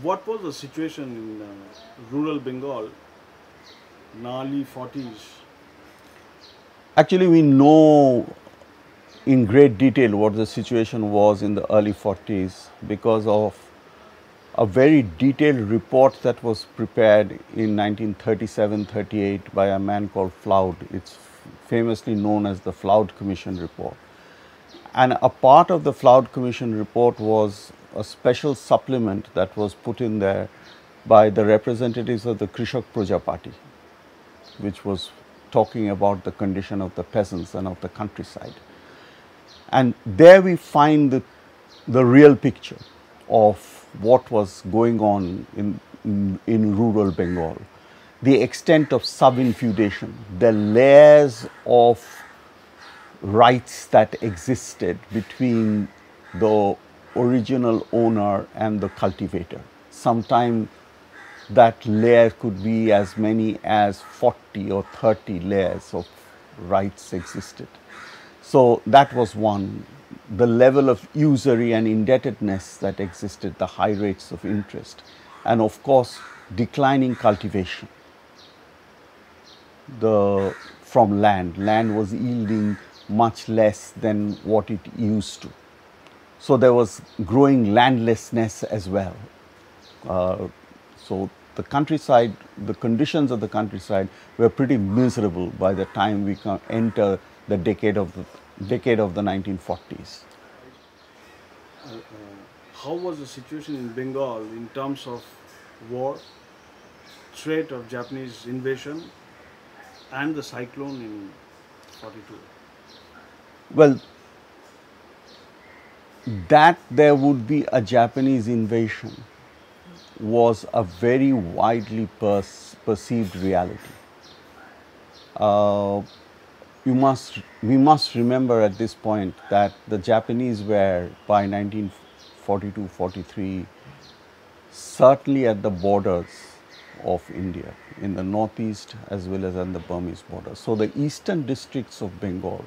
What was the situation in rural Bengal in early 40s? Actually, we know in great detail what the situation was in the early 40s because of a very detailed report that was prepared in 1937-38 by a man called Floud. It's famously known as the Floud Commission report. And a part of the Floud Commission report was a special supplement that was put in there by the representatives of the Krishak Proja Party, which was talking about the condition of the peasants and of the countryside. And there we find the real picture of what was going on in rural Bengal, the extent of sub-infeudation, the layers of rights that existed between the original owner and the cultivator. Sometimes that layer could be as many as 40 or 30 layers of rights existed. So that was one. The level of usury and indebtedness that existed, the high rates of interest, and of course declining cultivation. From land was yielding much less than what it used to. So there was growing landlessness as well. So the countryside, the conditions of the countryside were pretty miserable by the time we enter the decade of the 1940s. How was the situation in Bengal in terms of war, threat of Japanese invasion, and the cyclone in 42? Well, that there would be a Japanese invasion was a very widely perceived reality. We must remember at this point that the Japanese were by 1942-43 certainly at the borders of India, in the northeast as well as on the Burmese border. So the eastern districts of Bengal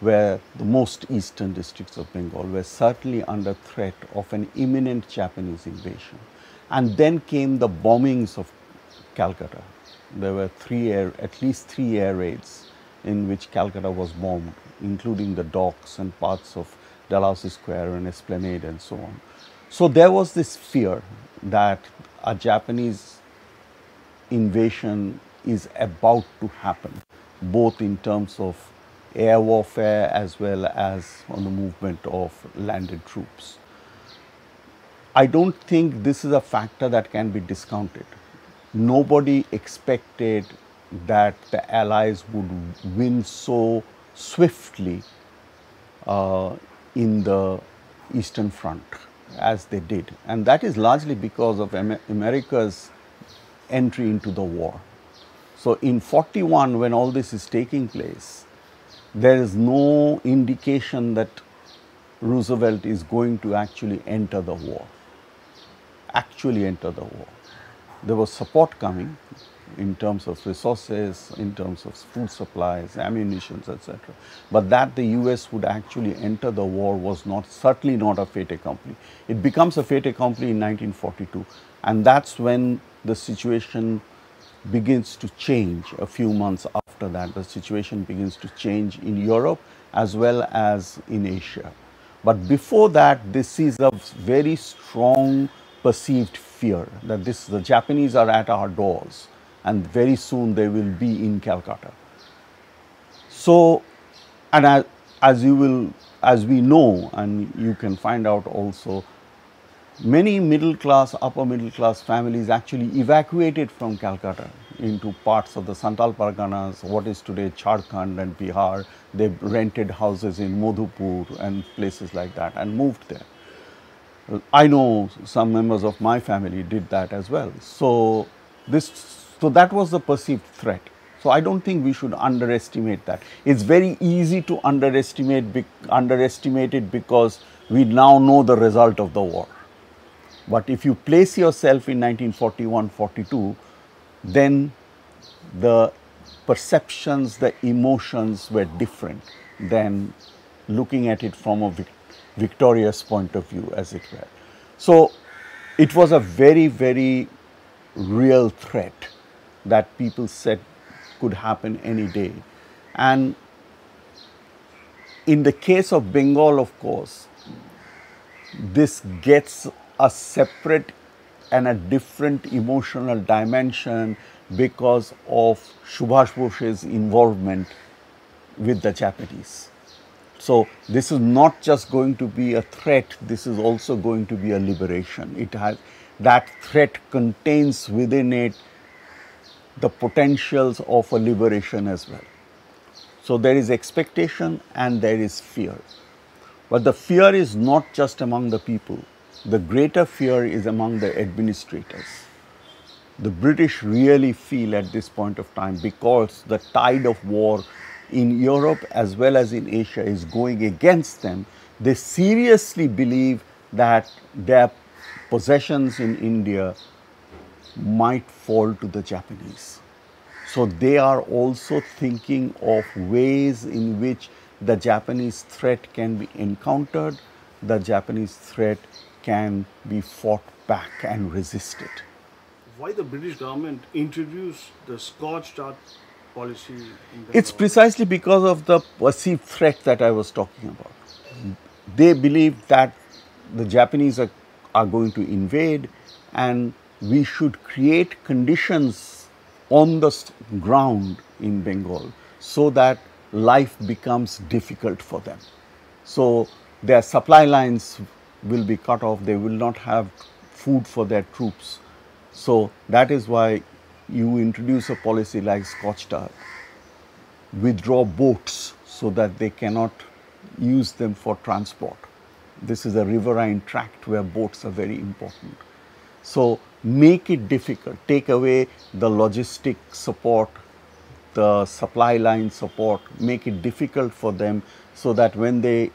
were the most eastern districts of Bengal were certainly under threat of an imminent Japanese invasion. And then came the bombings of Calcutta. There were at least three air raids in which Calcutta was bombed, including the docks and parts of Dalhousie Square and Esplanade and so on. So there was this fear that a Japanese invasion is about to happen, both in terms of air warfare as well as on the movement of landed troops. I don't think this is a factor that can be discounted. Nobody expected that the Allies would win so swiftly in the Eastern Front as they did. And that is largely because of America's entry into the war. So in 41, when all this is taking place, there is no indication that Roosevelt is going to actually enter the war. There was support coming in terms of resources, in terms of food supplies, ammunition, etc. But that the US would actually enter the war was certainly not a fait accompli. It becomes a fait accompli in 1942, and that's when the situation begins to change. A few months after that, the situation begins to change in Europe as well as in Asia. But before that, this is a very strong perceived fear that the Japanese are at our doors, and very soon they will be in Calcutta. So, and as we know, and you can find out also, many middle class, upper middle class families actually evacuated from Calcutta into parts of the Santalparganas, what is today Jharkhand and Bihar. They rented houses in Madhupur and places like that and moved there. I know some members of my family did that as well. So that was the perceived threat. So I don't think we should underestimate that. It's very easy to underestimate it because we now know the result of the war. But if you place yourself in 1941-42, then the perceptions, the emotions were different than looking at it from a victorious point of view, as it were. So It was a very, very real threat that people said could happen any day. And in the case of Bengal, of course, this gets a separate and a different emotional dimension because of Subhash Bose's involvement with the Japanese. So this is not just going to be a threat, this is also going to be a liberation. It has, that threat contains within it the potentials of a liberation as well. So there is expectation and there is fear. But the fear is not just among the people. The greater fear is among the administrators. The British really feel at this point of time, because the tide of war in Europe as well as in Asia is going against them, they seriously believe that their possessions in India might fall to the Japanese. So they are also thinking of ways in which the Japanese threat can be encountered, the Japanese threat can be fought back and resisted. Why the British government introduced the scorched earth policy? It's precisely because of the perceived threat that I was talking about. They believe that the Japanese are going to invade, and we should create conditions on the ground in Bengal so that life becomes difficult for them. So their supply lines will be cut off, they will not have food for their troops. So that is why you introduce a policy like scorched earth, withdraw boats so that they cannot use them for transport. This is a riverine tract where boats are very important. So make it difficult, take away the logistic support, the supply line support, make it difficult for them so that when they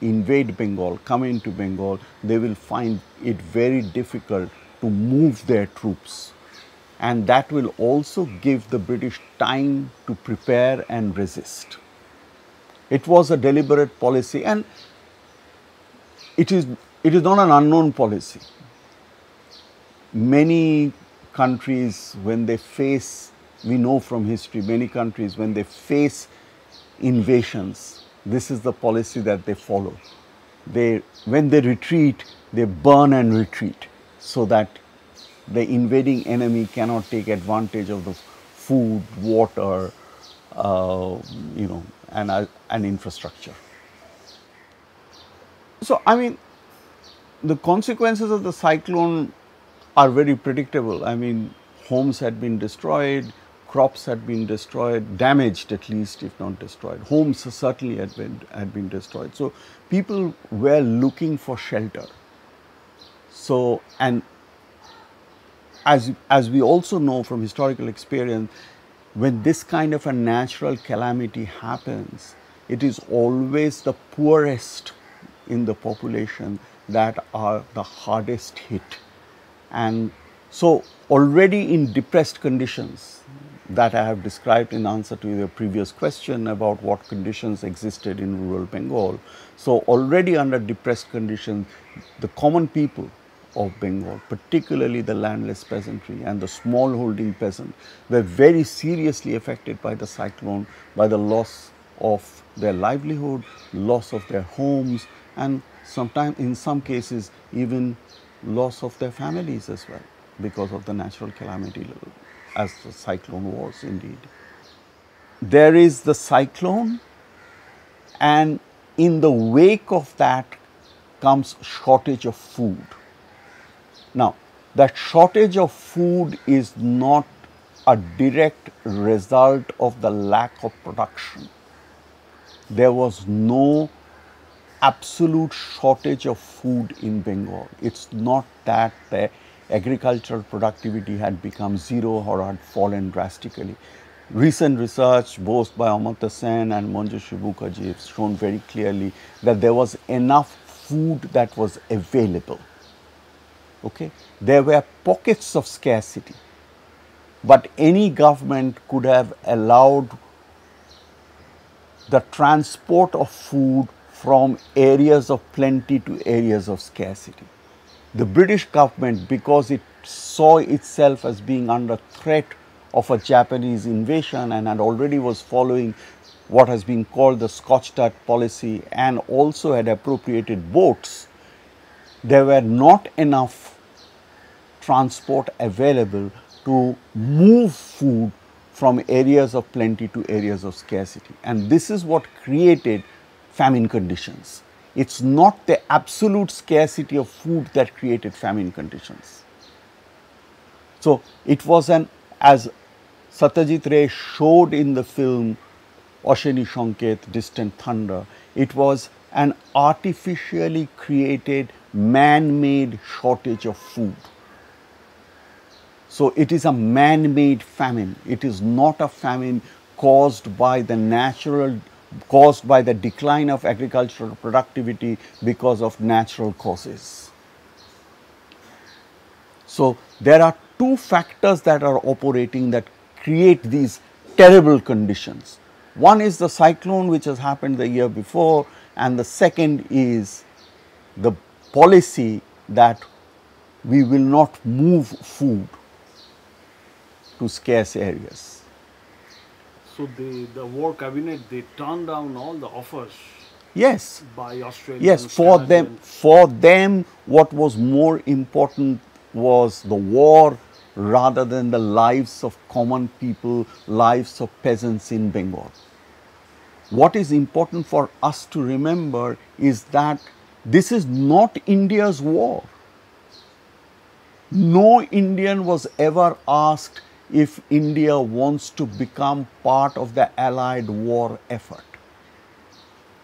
invade Bengal, come into Bengal, they will find it very difficult to move their troops. And that will also give the British time to prepare and resist. It was a deliberate policy, and it is not an unknown policy. Many countries, when they face, we know from history, many countries when they face invasions, this is the policy that they follow. When they retreat, they burn and retreat so that the invading enemy cannot take advantage of the food, water, and infrastructure. So, I mean, the consequences of the cyclone are very predictable. I mean, homes had been destroyed, crops had been destroyed, damaged at least, if not destroyed. Homes certainly had been destroyed. So people were looking for shelter. So, and as we also know from historical experience, when this kind of a natural calamity happens, it is always the poorest in the population that are the hardest hit. And so already in depressed conditions that I have described in answer to your previous question about what conditions existed in rural Bengal. So already under depressed conditions, the common people of Bengal, particularly the landless peasantry and the smallholding peasant, were very seriously affected by the cyclone, by the loss of their livelihood, loss of their homes, and sometimes, in some cases, even loss of their families as well, because of the natural calamity as the cyclone was indeed. There is the cyclone, and in the wake of that comes shortage of food. Now, that shortage of food is not a direct result of the lack of production. There was no absolute shortage of food in Bengal. It's not that the agricultural productivity had become zero or had fallen drastically. Recent research, both by Amartya Sen and Manju Shivukaji, have shown very clearly that there was enough food that was available. Okay? There were pockets of scarcity, but any government could have allowed the transport of food from areas of plenty to areas of scarcity. the British government, because it saw itself as being under threat of a Japanese invasion and had already was following what has been called the Scotch Tart policy and also had appropriated boats, there were not enough transport available to move food from areas of plenty to areas of scarcity. And this is what created famine conditions. It's not the absolute scarcity of food that created famine conditions. So it was an, as Satyajit Ray showed in the film Ashani Sanket, Distant Thunder, it was an artificially created man-made shortage of food. So it is a man-made famine. It is not a famine caused by the natural, caused by the decline of agricultural productivity because of natural causes. So there are two factors that are operating that create these terrible conditions. One is the cyclone which has happened the year before, and the second is the policy that we will not move food to scarce areas. So the war cabinet, they turned down all the offers. Yes. By Australia. Yes, for them what was more important was the war rather than the lives of common people, lives of peasants in Bengal. What is important for us to remember is that this is not India's war. No Indian was ever asked if India wants to become part of the Allied war effort.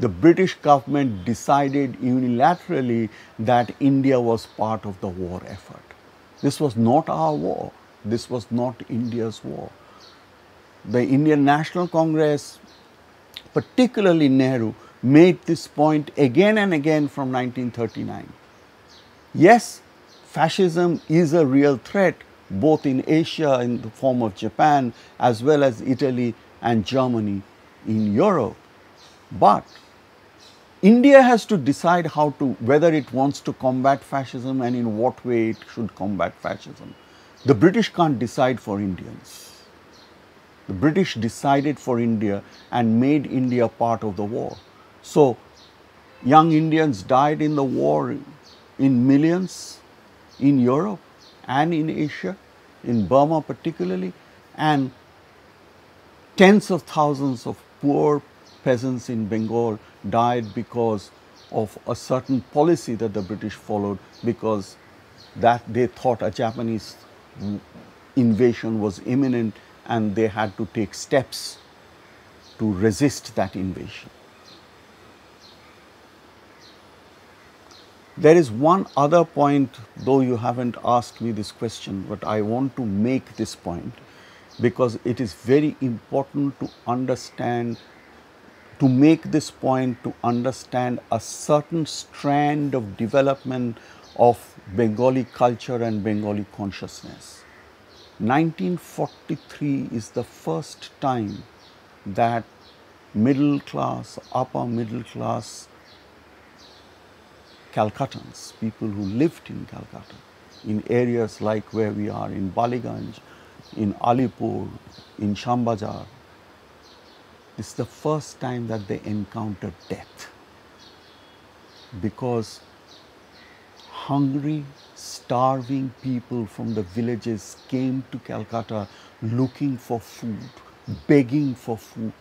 The British government decided unilaterally that India was part of the war effort. This was not our war. This was not India's war. The Indian National Congress, particularly Nehru, made this point again and again from 1939. Yes, fascism is a real threat both in Asia in the form of Japan as well as Italy and Germany in Europe. But India has to decide how to, whether it wants to combat fascism and in what way it should combat fascism. The British can't decide for Indians. The British decided for India and made India part of the war. So young Indians died in the war in millions in Europe and in Asia, in Burma particularly, and tens of thousands of poor peasants in Bengal died because of a certain policy that the British followed, because that they thought a Japanese invasion was imminent and they had to take steps to resist that invasion. There is one other point, though you haven't asked me this question, but I want to make this point because it is very important to understand, to make this point, to understand a certain strand of development of Bengali culture and Bengali consciousness. 1943 is the first time that middle class, upper middle class Calcuttans, people who lived in Calcutta, in areas like where we are, in Baliganj, in Alipur, in Shambhajar, it's the first time that they encountered death, because hungry, starving people from the villages came to Calcutta looking for food, begging for food.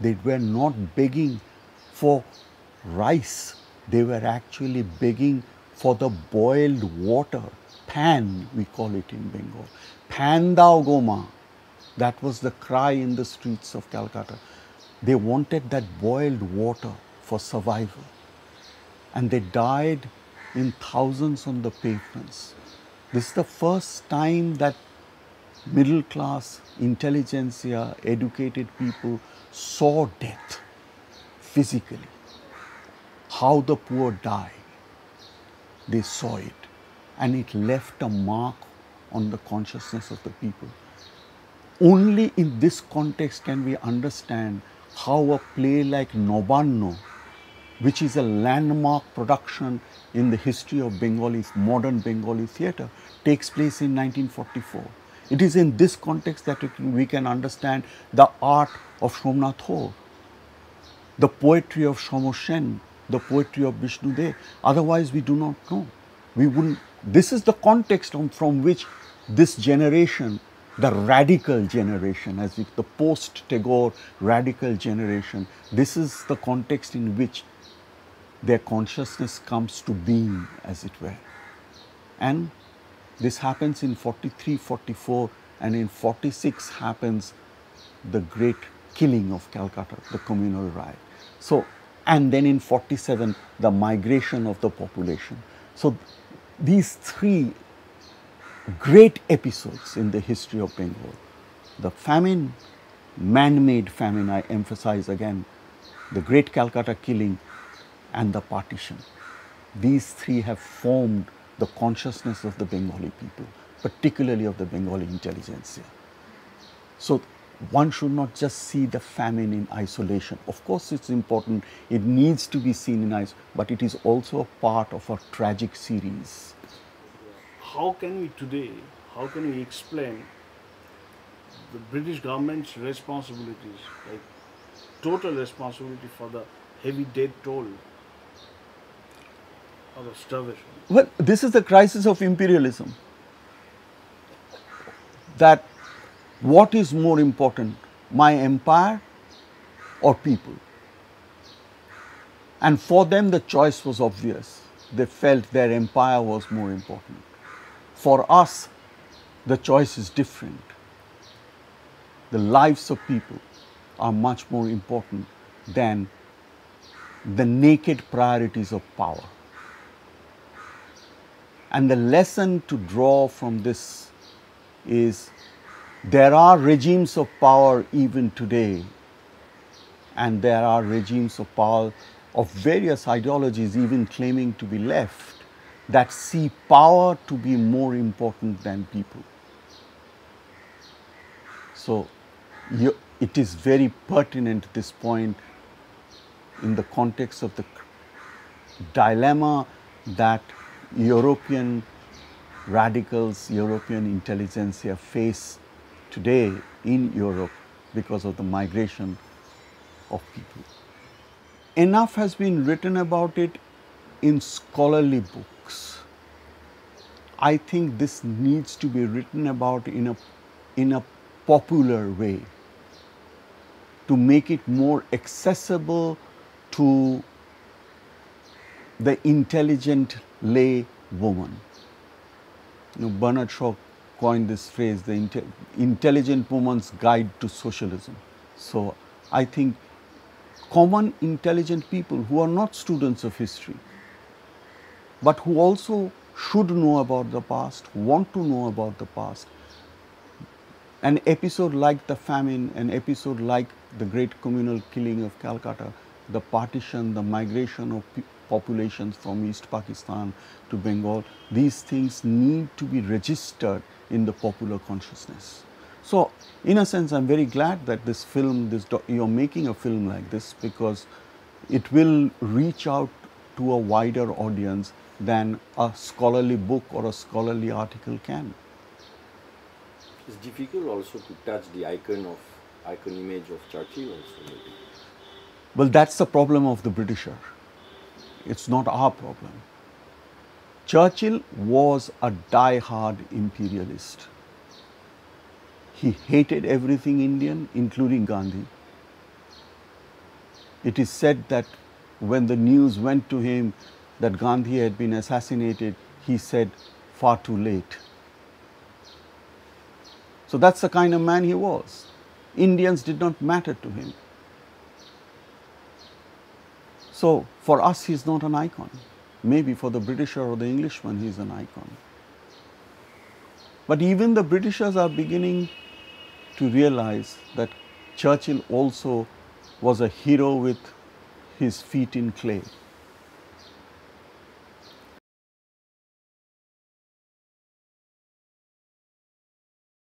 They were not begging for rice, they were actually begging for the boiled water, pan we call it in Bengal, pan dao goma. That was the cry in the streets of Calcutta. They wanted that boiled water for survival. And they died in thousands on the pavements. This is the first time that middle class, intelligentsia, educated people saw death physically. How the poor die, they saw it. And it left a mark on the consciousness of the people. Only in this context can we understand how a play like Nobanno which is a landmark production in the history of Bengalis, modern Bengali theatre, takes place in 1944. It is in this context that we can understand the art of Shomnath Thakur, the poetry of Shomoshen, the poetry of Vishnu Dey. Otherwise we do not know. We wouldn't. This is the context from which this generation, the radical generation, as if the post-Tagore radical generation, this is the context in which their consciousness comes to being, as it were. And this happens in 43, 44, and in 46 happens the great killing of Calcutta, the communal riot. So, and then in 47, the migration of the population. So these three great episodes in the history of Bengal, the famine, man-made famine, I emphasize again, the great Calcutta killing and the partition. These three have formed the consciousness of the Bengali people, particularly of the Bengali intelligentsia. So one should not just see the famine in isolation. Of course it's important, it needs to be seen in isolation, but it is also a part of a tragic series. How can we today, how can we explain the British government's responsibilities, like total responsibility for the heavy death toll or the starvation? Well, this is the crisis of imperialism, that what is more important, my empire or people? And for them the choice was obvious. They felt their empire was more important. For us, the choice is different. The lives of people are much more important than the naked priorities of power. And the lesson to draw from this is there are regimes of power even today, and there are regimes of power of various ideologies, even claiming to be left, that see power to be more important than people. So it is very pertinent at this point in the context of the dilemma that European radicals, European intelligentsia face today in Europe because of the migration of people. Enough has been written about it in scholarly books. I think this needs to be written about in a popular way, to make it more accessible to the intelligent lay woman. You know, Bernard Shaw coined this phrase, the intelligent woman's guide to socialism. So I think common intelligent people who are not students of history, but who also should know about the past, want to know about the past. An episode like the famine, an episode like the great communal killing of Calcutta, the partition, the migration of populations from East Pakistan to Bengal, these things need to be registered in the popular consciousness. So in a sense, I'm very glad that this film, you're making a film like this, because it will reach out to a wider audience than a scholarly book or a scholarly article can. It's difficult also to touch the icon image of Churchill also, maybe. Well, that's the problem of the Britisher. It's not our problem. Churchill was a die-hard imperialist. He hated everything Indian, including Gandhi. It is said that when the news went to him that Gandhi had been assassinated, he said, "Far too late." So that's the kind of man he was. Indians did not matter to him. So for us, he's not an icon. Maybe for the Britisher or the Englishman, he's an icon. But even the Britishers are beginning to realize that Churchill also was a hero with his feet in clay.